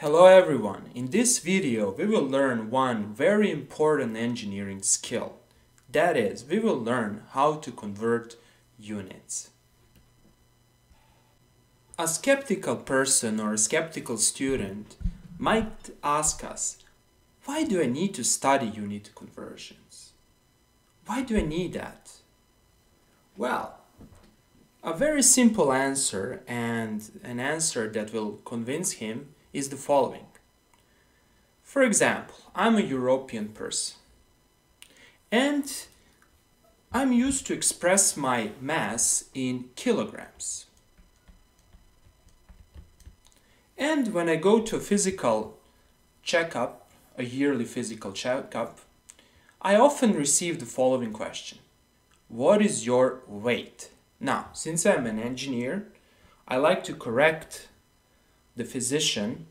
Hello everyone, in this video we will learn one very important engineering skill. That is, we will learn how to convert units. A skeptical person or a skeptical student might ask us, why do I need to study unit conversions? Why do I need that? Well, a very simple answer and an answer that will convince him is the following. For example, I'm a European person and I'm used to express my mass in kilograms. And when I go to a physical checkup, a yearly physical checkup, I often receive the following question. What is your weight? Now, since I'm an engineer, I like to correct the physician,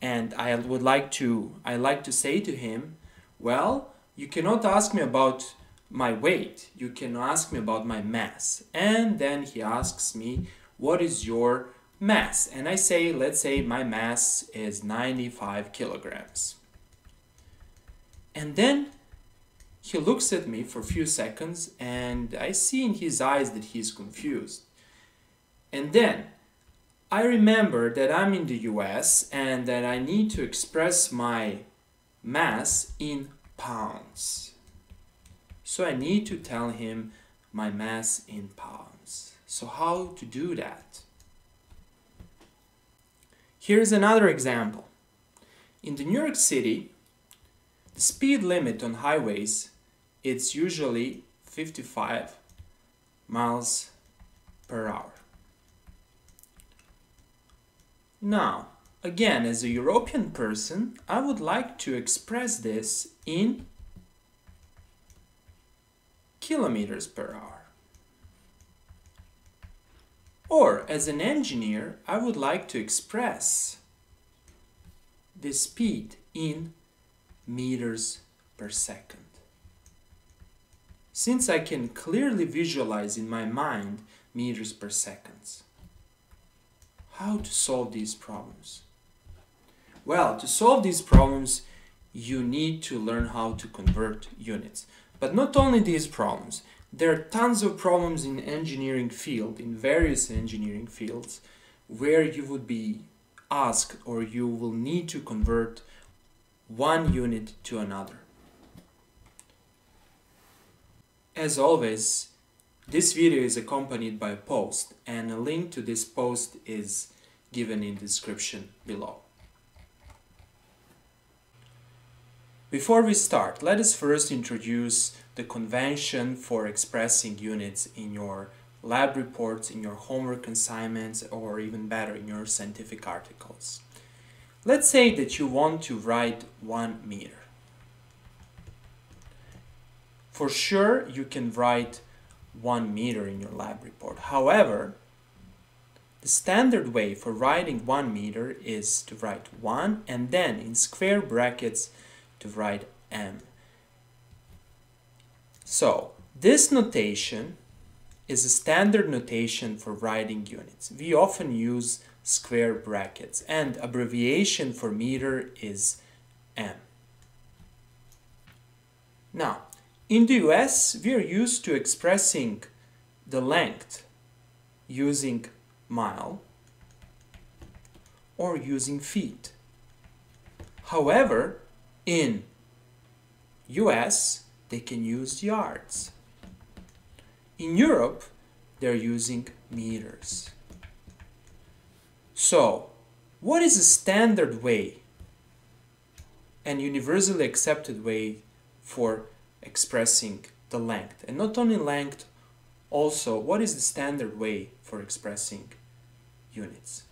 and I like to say to him, well, you cannot ask me about my weight, you can ask me about my mass. And then he asks me, what is your mass? And I say, let's say my mass is 95 kilograms. And then he looks at me for a few seconds and I see in his eyes that he's confused. And then I remember that I'm in the US and that I need to express my mass in pounds. So I need to tell him my mass in pounds. So how to do that? Here's another example. In New York City, the speed limit on highways, it's usually 55 miles per hour. Now, again, as a European person, I would like to express this in kilometers per hour. Or, as an engineer, I would like to express the speed in meters per second. Since I can clearly visualize in my mind meters per second. How to solve these problems? Well, to solve these problems, you need to learn how to convert units. But not only these problems. There are tons of problems in engineering field, in various engineering fields, where you would be asked or you will need to convert one unit to another. As always, this video is accompanied by a post, and a link to this post is given in the description below. Before we start, let us first introduce the convention for expressing units in your lab reports, in your homework assignments, or even better, in your scientific articles. Let's say that you want to write 1 meter. For sure, you can write 1 meter in your lab report. However, the standard way for writing 1 meter is to write 1 and then in square brackets to write m. So this notation is a standard notation for writing units. We often use square brackets, and abbreviation for meter is m. Now, in the US, we are used to expressing the length using mile or using feet. However, in US, they can use yards. In Europe, they're using meters. So, what is a standard way and universally accepted way for expressing the length? And not only length, also what is the standard way for expressing units?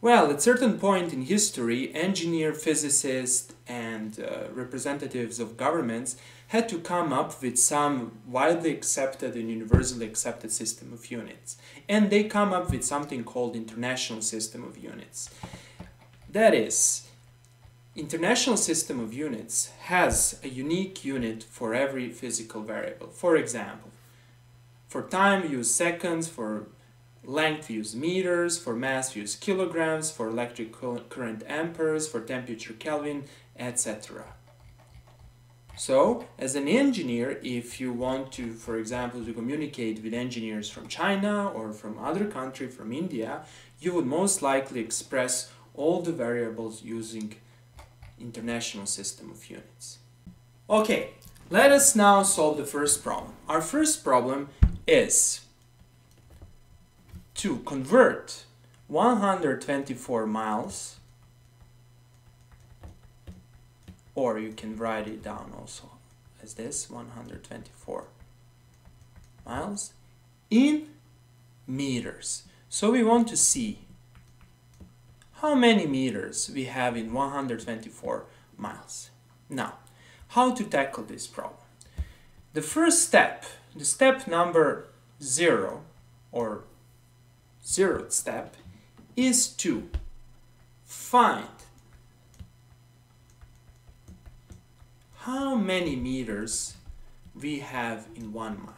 Well, at certain point in history, engineers, physicists and representatives of governments had to come up with some widely accepted and universally accepted system of units. And they come up with something called international system of units. That is, international system of units has a unique unit for every physical variable. For example, for time, use seconds, for Length use meters, for mass use kilograms, for electric current amperes, for temperature Kelvin, etc. So, as an engineer, if you want to, for example, to communicate with engineers from China or from other country, from India, you would most likely express all the variables using international system of units. Okay, let us now solve the first problem. Our first problem is to convert 124 miles, or you can write it down also as this, 124 miles, in meters. So we want to see how many meters we have in 124 miles. Now, how to tackle this problem? The first step, the step number 0, or 0th step, is to find how many meters we have in 1 mile.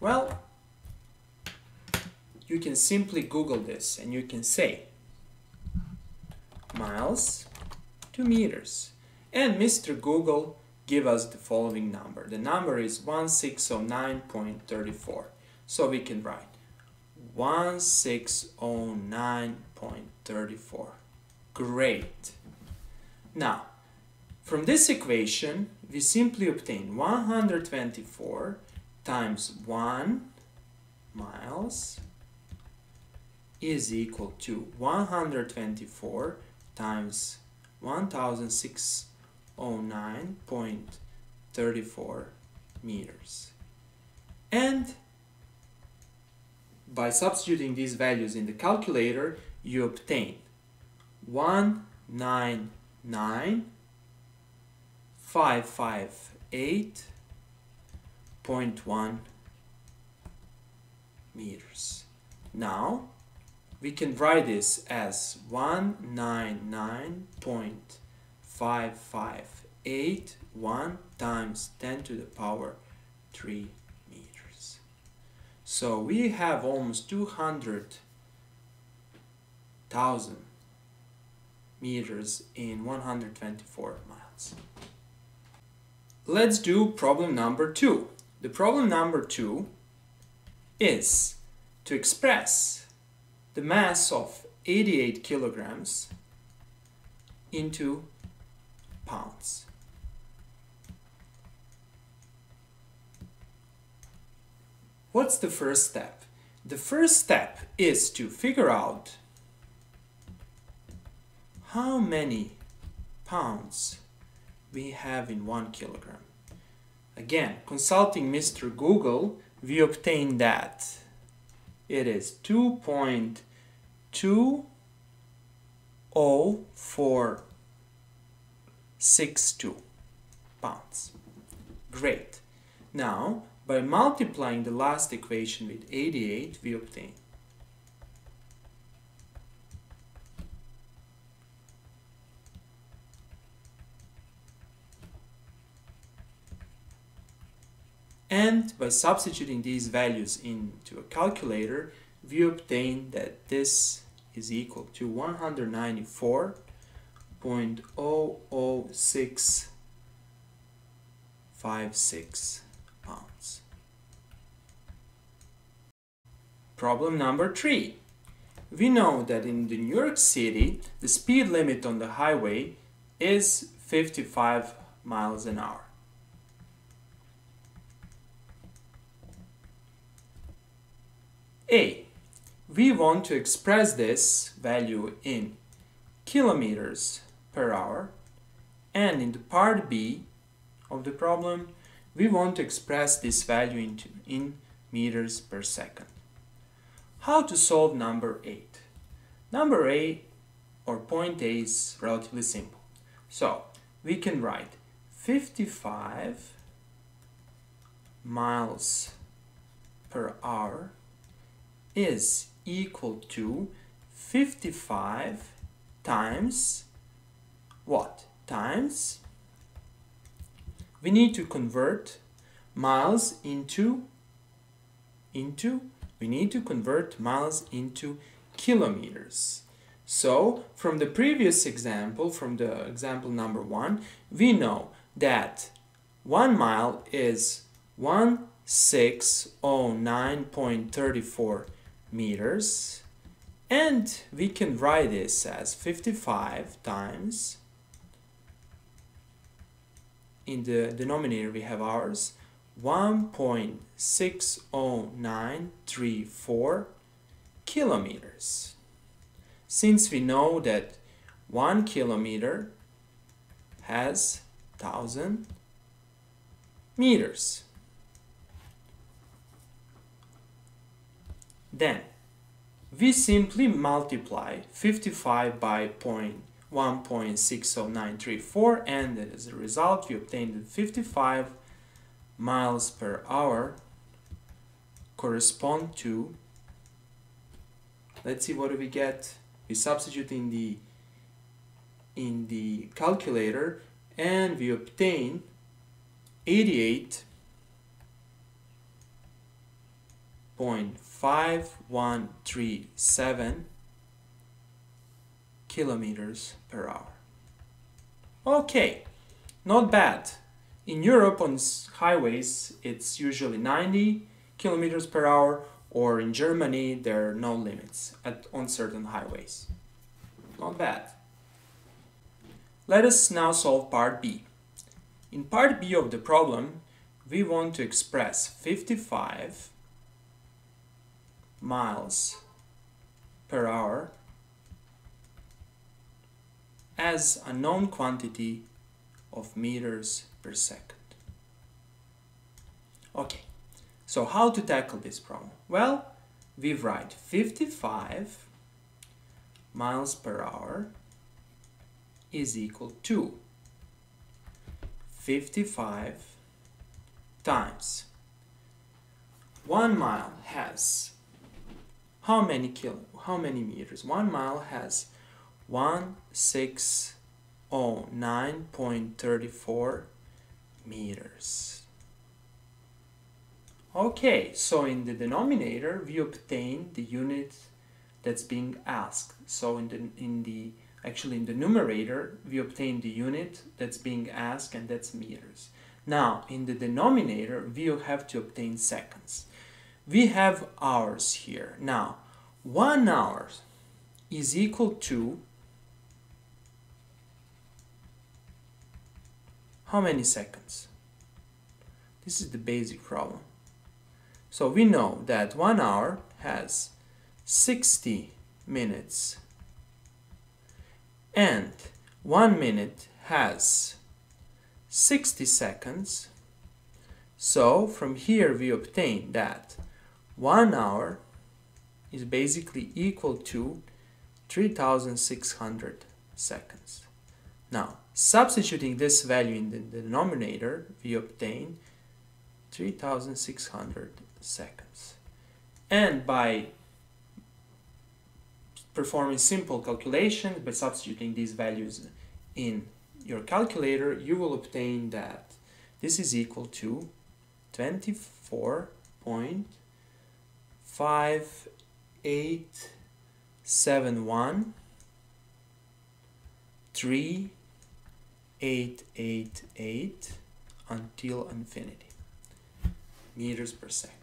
Well, you can simply Google this and you can say miles to meters, and Mr. Google give us the following number. The number is 1609.34. So we can write 1609.34. Great. Now, from this equation, we simply obtain 124 times 1 miles is equal to 124 times 1609.34 meters. And by substituting these values in the calculator, you obtain 199,558.1 meters. Now, we can write this as 199.558 times 10 to the power 3 meters. So we have almost 200,000 meters in 124 miles. Let's do problem number 2. The problem number 2 is to express the mass of 88 kilograms into pounds. What's the first step? The first step is to figure out how many pounds we have in 1 kilogram. Again, consulting Mr. Google, we obtain that it is 2.2042 pounds. Great. Now, by multiplying the last equation with 88, we obtain 2. And by substituting these values into a calculator, we obtain that this is equal to 194.00656 pounds. Problem number 3. We know that in the New York City, the speed limit on the highway is 55 miles an hour. A, we want to express this value in kilometers per hour, and in the part B of the problem, we want to express this value in meters per second. How to solve number 8? Number A, or point A, is relatively simple. So, we can write 55 miles per hour is equal to 55 times what? Times, we need to convert miles into into, we need to convert miles into kilometers. So from the previous example, from the example number 1, we know that 1 mile is 1609.34 meters, and we can write this as 55 times, in the denominator we have ours, 1.60934 kilometers. Since we know that 1 kilometer has 1,000 meters. Then we simply multiply 55 by 1.60934, and as a result we obtained 55 miles per hour correspond to, let's see what do we get. We substitute in the calculator and we obtain 88.5137 kilometers per hour. Okay, not bad. In Europe on highways it's usually 90 kilometers per hour, or in Germany there are no limits on certain highways. Not bad. Let us now solve part B. In part B of the problem, we want to express 55 miles per hour as a known quantity of meters per second. Okay, so how to tackle this problem? Well, we write 55 miles per hour is equal to 55 times 1 mile has how many meters? 1 mile has 1609.34 meters. Okay, so in the denominator we obtain the unit that's being asked. So actually in the numerator we obtain the unit that's being asked, and that's meters. Now in the denominator we have to obtain seconds. We have hours here. Now 1 hour is equal to how many seconds? This is the basic problem. So we know that 1 hour has 60 minutes and 1 minute has 60 seconds. So from here we obtain that 1 hour is basically equal to 3,600 seconds. Now, substituting this value in the denominator, we obtain 3,600 seconds. And by performing simple calculations, by substituting these values in your calculator, you will obtain that this is equal to 24.5871388 until infinity meters per second.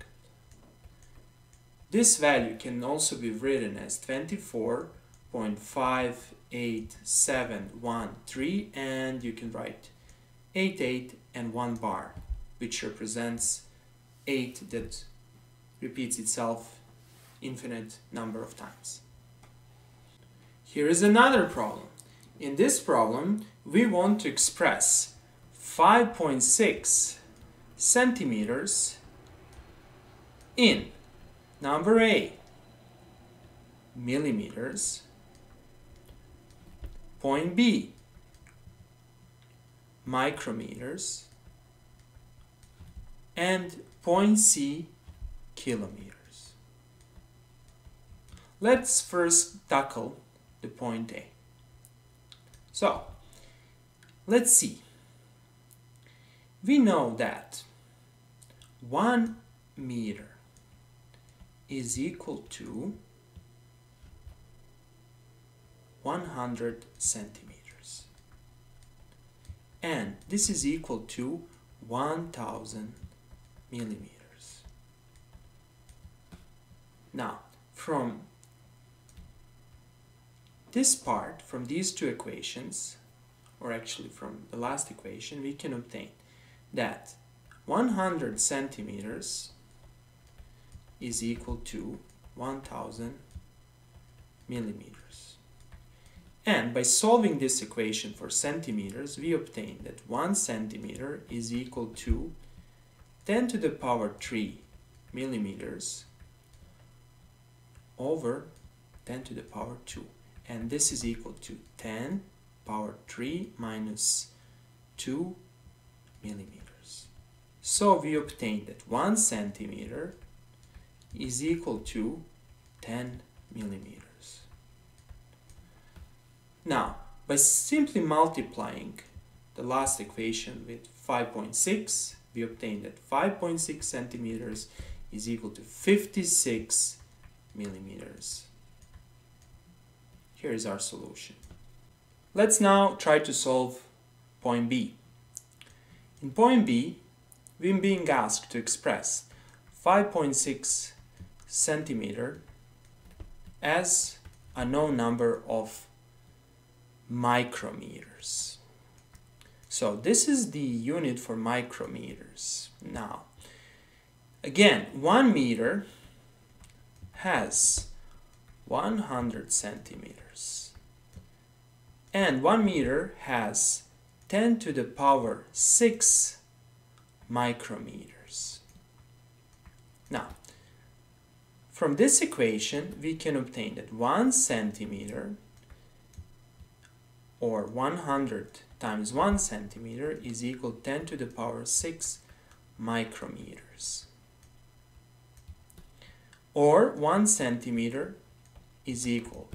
This value can also be written as 24.58713, and you can write 88 and 1 bar, which represents 8 that repeats itself infinite number of times. Here is another problem. In this problem, we want to express 5.6 centimeters in number A, millimeters, point B, micrometers, and point C, kilometers. Let's first tackle the point A. So, let's see. We know that 1 meter is equal to 100 centimeters, and this is equal to 1000 millimeters. Now, from this part, from these two equations, or actually from the last equation, we can obtain that 100 centimeters is equal to 1000 millimeters. And by solving this equation for centimeters, we obtain that 1 centimeter is equal to 10 to the power 3 millimeters over 10 to the power 2. And this is equal to 10 power 3 minus 2 millimeters. So we obtain that 1 centimeter is equal to 10 millimeters. Now, by simply multiplying the last equation with 5.6, we obtain that 5.6 centimeters is equal to 56 millimeters. Here is our solution. Let's now try to solve point B. In point B, we're being asked to express 5.6 centimeter as a known number of micrometers. So this is the unit for micrometers. Now, again, 1 meter has 100 centimeters, and 1 meter has 10 to the power 6 micrometers. Now, from this equation, we can obtain that 1 centimeter, or 100 times 1 centimeter, is equal to 10 to the power 6 micrometers. Or 1 centimeter is equal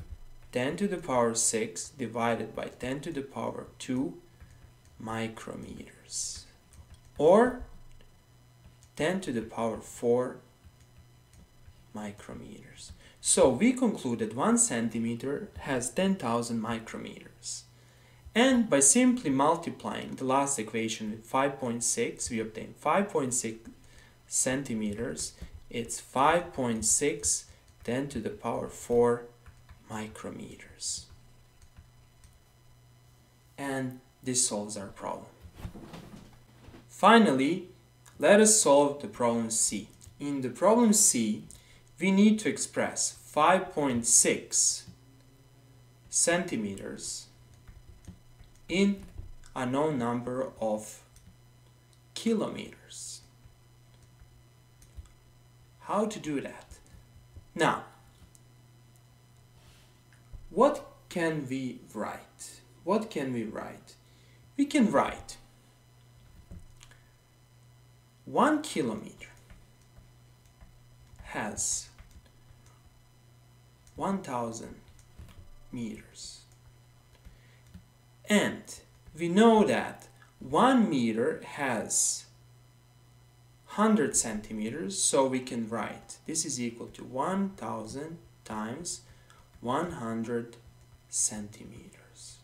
10 to the power 6 divided by 10 to the power 2 micrometers, or 10 to the power 4 micrometers. So we conclude that 1 centimeter has 10,000 micrometers. And by simply multiplying the last equation with 5.6, we obtain 5.6 centimeters. It's 5.6 10 to the power 4 micrometers. And this solves our problem. Finally, let us solve the problem C. In the problem C, we need to express 5.6 centimeters in a known number of kilometers. How to do that? Now, what can we write? What can we write? We can write 1 kilometer has 1,000 meters. And we know that 1 meter has 100 centimeters, so we can write this is equal to 1,000 times 100 centimeters.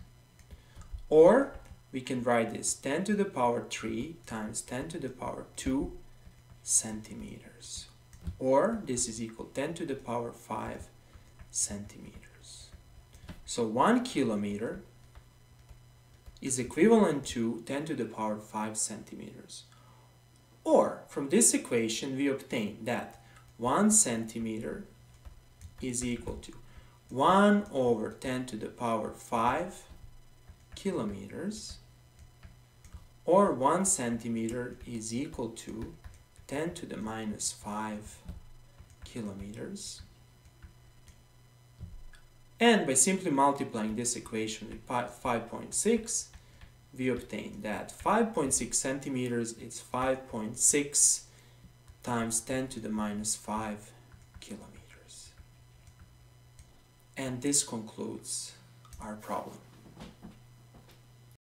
Or we can write this 10 to the power 3 times 10 to the power 2 centimeters. Or this is equal 10 to the power 5 centimeters. So 1 kilometer is equivalent to 10 to the power 5 centimeters. Or from this equation we obtain that 1 centimeter is equal to 1 over 10 to the power 5 kilometers, or 1 centimeter is equal to 10 to the minus 5 kilometers. And by simply multiplying this equation with 5.6, we obtain that 5.6 centimeters is 5.6 times 10 to the minus 5 kilometers. And this concludes our problem.